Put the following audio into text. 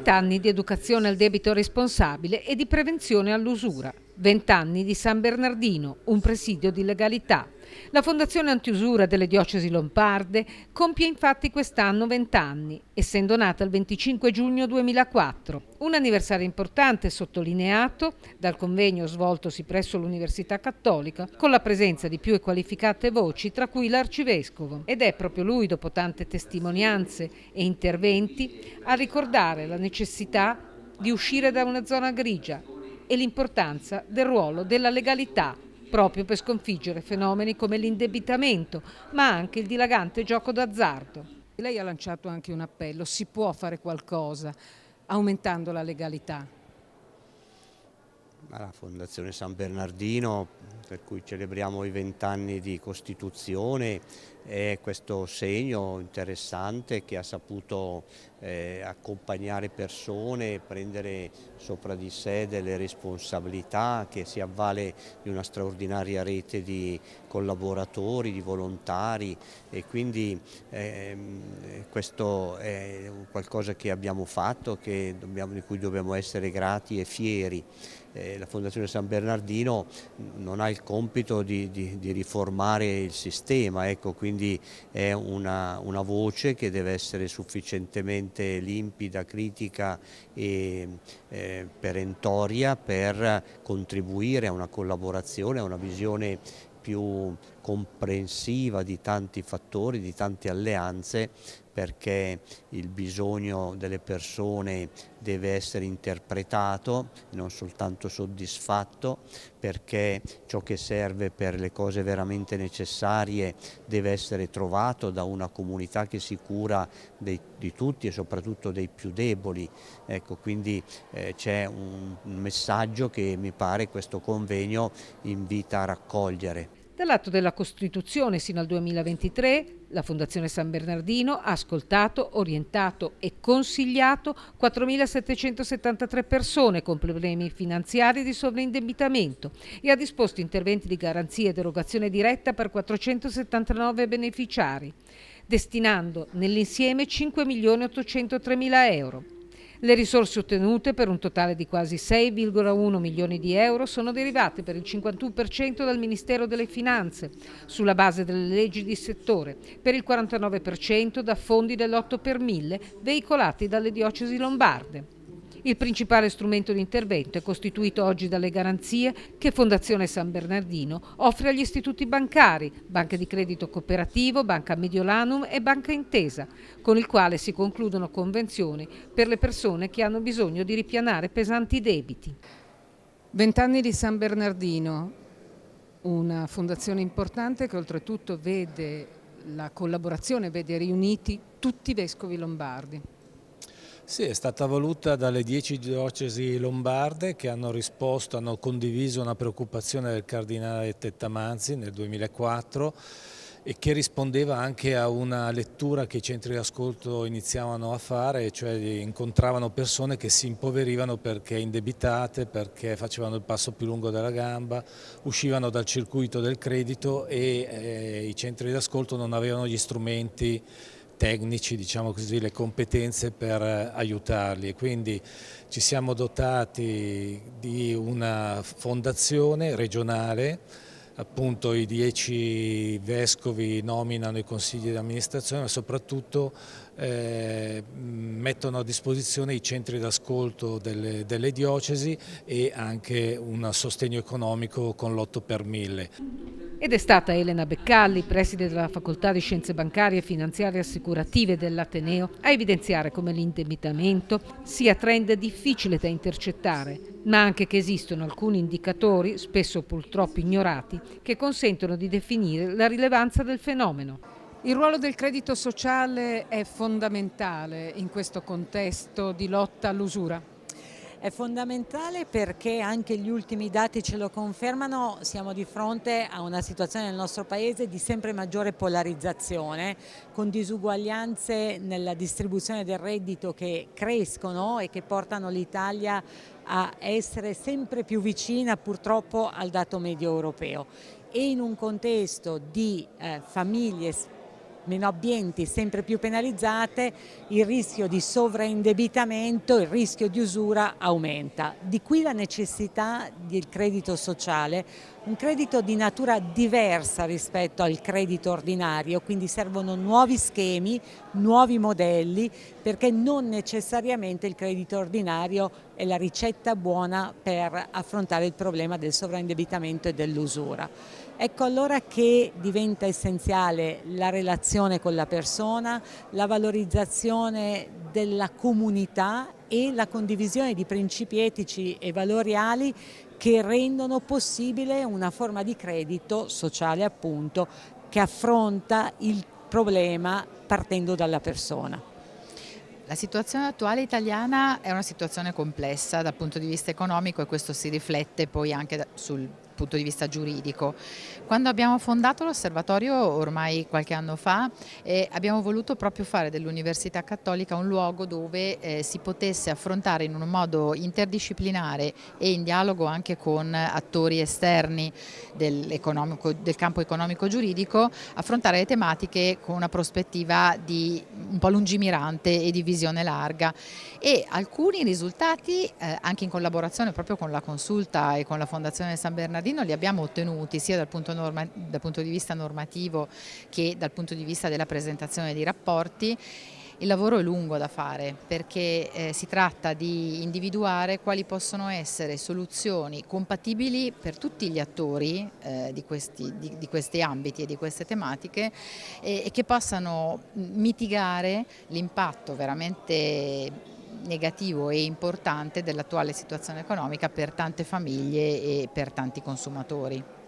20 anni di educazione al debito responsabile e di prevenzione all'usura, 20 anni di San Bernardino, un presidio di legalità. La Fondazione Antiusura delle Diocesi Lombarde compie infatti quest'anno 20 anni, essendo nata il 25 giugno 2004. Un anniversario importante sottolineato dal convegno svoltosi presso l'Università Cattolica con la presenza di più e qualificate voci, tra cui l'Arcivescovo. Ed è proprio lui, dopo tante testimonianze e interventi, a ricordare la necessità di uscire da una zona grigia e l'importanza del ruolo della legalità, proprio per sconfiggere fenomeni come l'indebitamento, ma anche il dilagante gioco d'azzardo. Lei ha lanciato anche un appello: si può fare qualcosa aumentando la legalità? La Fondazione San Bernardino, per cui celebriamo i 20 anni di Costituzione, è questo segno interessante che ha saputo accompagnare persone, prendere sopra di sé delle responsabilità, che si avvale di una straordinaria rete di collaboratori, di volontari, e quindi questo è qualcosa che abbiamo fatto, che di cui dobbiamo essere grati e fieri. La Fondazione San Bernardino non ha il compito di riformare il sistema, ecco, quindi è una voce che deve essere sufficientemente limpida, critica e perentoria per contribuire a una collaborazione, a una visione più comprensiva di tanti fattori, di tante alleanze, perché il bisogno delle persone deve essere interpretato, non soltanto soddisfatto, perché ciò che serve per le cose veramente necessarie deve essere trovato da una comunità che si cura di tutti e soprattutto dei più deboli. Ecco, quindi c'è un messaggio che mi pare questo convegno invita a raccogliere. Dall'atto della Costituzione sino al 2023, la Fondazione San Bernardino ha ascoltato, orientato e consigliato 4.773 persone con problemi finanziari di sovraindebitamento e ha disposto interventi di garanzia ed erogazione diretta per 479 beneficiari, destinando nell'insieme 5.803.000 euro. Le risorse ottenute, per un totale di quasi 6,1 milioni di euro, sono derivate per il 51% dal Ministero delle Finanze, sulla base delle leggi di settore, per il 49% da fondi dell'8 per 1000 veicolati dalle diocesi lombarde. Il principale strumento di intervento è costituito oggi dalle garanzie che Fondazione San Bernardino offre agli istituti bancari, Banca di Credito Cooperativo, Banca Mediolanum e Banca Intesa, con il quale si concludono convenzioni per le persone che hanno bisogno di ripianare pesanti debiti. 20 anni di San Bernardino, una fondazione importante che oltretutto vede la collaborazione, vede riuniti tutti i vescovi lombardi. Sì, è stata voluta dalle 10 diocesi lombarde che hanno risposto, hanno condiviso una preoccupazione del cardinale Tettamanzi nel 2004 e che rispondeva anche a una lettura che i centri di ascolto iniziavano a fare, cioè incontravano persone che si impoverivano perché indebitate, perché facevano il passo più lungo della gamba, uscivano dal circuito del credito e i centri di ascolto non avevano gli strumenti tecnici, diciamo così, le competenze per aiutarli. Quindi ci siamo dotati di una fondazione regionale, appunto i 10 vescovi nominano i consigli di amministrazione, ma soprattutto mettono a disposizione i centri d'ascolto delle diocesi e anche un sostegno economico con l'8 per 1000. Ed è stata Elena Beccalli, preside della Facoltà di Scienze Bancarie e Finanziarie Assicurative dell'Ateneo, a evidenziare come l'indebitamento sia trend difficile da intercettare, ma anche che esistono alcuni indicatori, spesso purtroppo ignorati, che consentono di definire la rilevanza del fenomeno. Il ruolo del credito sociale è fondamentale in questo contesto di lotta all'usura. È fondamentale perché anche gli ultimi dati ce lo confermano, siamo di fronte a una situazione nel nostro Paese di sempre maggiore polarizzazione, con disuguaglianze nella distribuzione del reddito che crescono e che portano l'Italia a essere sempre più vicina purtroppo al dato medio europeo, e in un contesto di famiglie meno abbienti sempre più penalizzate, il rischio di sovraindebitamento, il rischio di usura aumenta. Di qui la necessità del credito sociale, un credito di natura diversa rispetto al credito ordinario, quindi servono nuovi schemi, nuovi modelli, perché non necessariamente il credito ordinario è la ricetta buona per affrontare il problema del sovraindebitamento e dell'usura. Ecco allora che diventa essenziale la relazione con la persona, la valorizzazione della comunità e la condivisione di principi etici e valoriali che rendono possibile una forma di credito sociale, appunto, che affronta il problema partendo dalla persona. La situazione attuale italiana è una situazione complessa dal punto di vista economico e questo si riflette poi anche sul punto di vista giuridico. Quando abbiamo fondato l'osservatorio ormai qualche anno fa abbiamo voluto proprio fare dell'Università Cattolica un luogo dove si potesse affrontare in un modo interdisciplinare e in dialogo anche con attori esterni del campo economico giuridico, affrontare le tematiche con una prospettiva di un po' lungimirante e di visione larga, e alcuni risultati anche in collaborazione proprio con la Consulta e con la Fondazione San Bernardino li abbiamo ottenuti sia dal punto di vista normativo che dal punto di vista della presentazione di rapporti. Il lavoro è lungo da fare perché si tratta di individuare quali possono essere soluzioni compatibili per tutti gli attori di questi ambiti e di queste tematiche e che possano mitigare l'impatto veramente negativo e importante dell'attuale situazione economica per tante famiglie e per tanti consumatori.